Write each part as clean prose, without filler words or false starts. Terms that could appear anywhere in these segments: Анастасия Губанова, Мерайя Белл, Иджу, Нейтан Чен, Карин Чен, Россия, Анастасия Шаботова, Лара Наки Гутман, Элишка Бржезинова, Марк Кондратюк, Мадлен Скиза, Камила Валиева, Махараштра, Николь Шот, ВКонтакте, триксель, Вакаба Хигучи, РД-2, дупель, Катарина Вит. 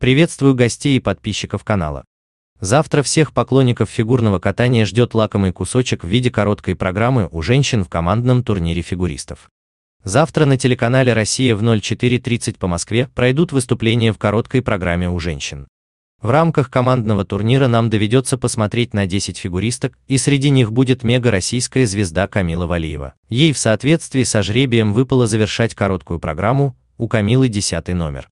Приветствую гостей и подписчиков канала. Завтра всех поклонников фигурного катания ждет лакомый кусочек в виде короткой программы у женщин в командном турнире фигуристов. Завтра на телеканале «Россия» в 04:30 по Москве пройдут выступления в короткой программе у женщин. В рамках командного турнира нам доведется посмотреть на 10 фигуристок, и среди них будет мега-российская звезда Камила Валиева. Ей в соответствии со жребием выпало завершать короткую программу, у Камилы 10-й номер.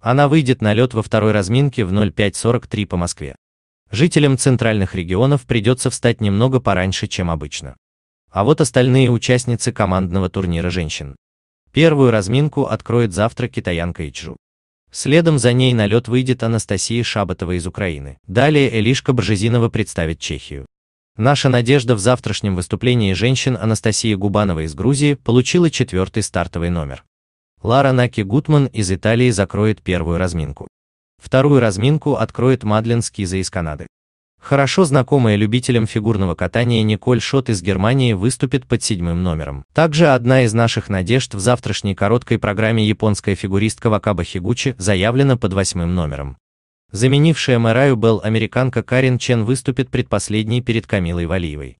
Она выйдет на лед во второй разминке в 05:43 по Москве. Жителям центральных регионов придется встать немного пораньше, чем обычно. А вот остальные участницы командного турнира женщин. Первую разминку откроет завтра китаянка Иджу. Следом за ней на лед выйдет Анастасия Шаботова из Украины. Далее Элишка Бржезинова представит Чехию. Наша надежда в завтрашнем выступлении женщин Анастасия Губанова из Грузии получила 4-й стартовый номер. Лара Наки Гутман из Италии закроет первую разминку. Вторую разминку откроет Мадлен Скиза из Канады. Хорошо знакомая любителям фигурного катания Николь Шот из Германии выступит под 7-м номером. Также одна из наших надежд в завтрашней короткой программе японская фигуристка Вакаба Хигучи заявлена под 8-м номером. Заменившая Мерайю Белл американка Карин Чен выступит предпоследней перед Камилой Валиевой.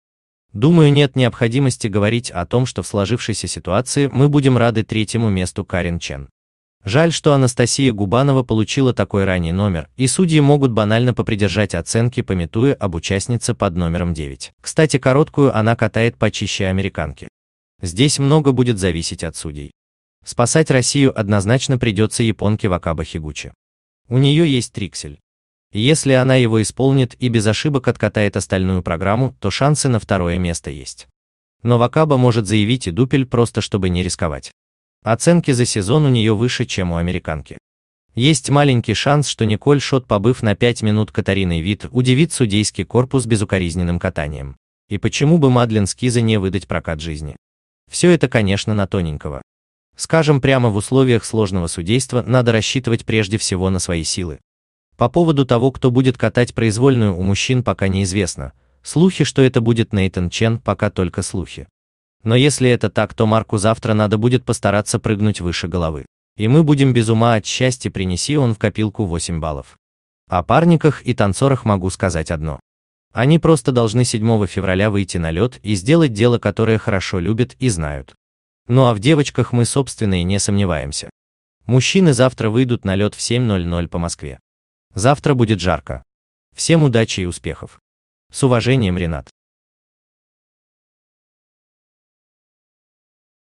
Думаю, нет необходимости говорить о том, что в сложившейся ситуации мы будем рады 3-му месту Карин Чен. Жаль, что Анастасия Губанова получила такой ранний номер, и судьи могут банально попридержать оценки, памятуя об участнице под номером 9. Кстати, короткую она катает почище американки. Здесь много будет зависеть от судей. Спасать Россию однозначно придется японке Вакаба Хигучи. У нее есть триксель. Если она его исполнит и без ошибок откатает остальную программу, то шансы на 2-е место есть. Но Вакаба может заявить и дупель, просто чтобы не рисковать. Оценки за сезон у нее выше, чем у американки. Есть маленький шанс, что Николь Шот, побыв на 5 минут Катариной Вит, удивит судейский корпус безукоризненным катанием. И почему бы Мадлен Скиза не выдать прокат жизни? Все это, конечно, на тоненького. Скажем прямо, в условиях сложного судейства надо рассчитывать прежде всего на свои силы. По поводу того, кто будет катать произвольную у мужчин, пока неизвестно. Слухи, что это будет Нейтан Чен, пока только слухи. Но если это так, то Марку завтра надо будет постараться прыгнуть выше головы. И мы будем без ума от счастья, принеси он в копилку 8 баллов. О парниках и танцорах могу сказать одно. Они просто должны 7 февраля выйти на лед и сделать дело, которое хорошо любят и знают. Ну а в девочках мы, собственно, и не сомневаемся. Мужчины завтра выйдут на лед в 7:00 по Москве. Завтра будет жарко. Всем удачи и успехов. С уважением, Ренат.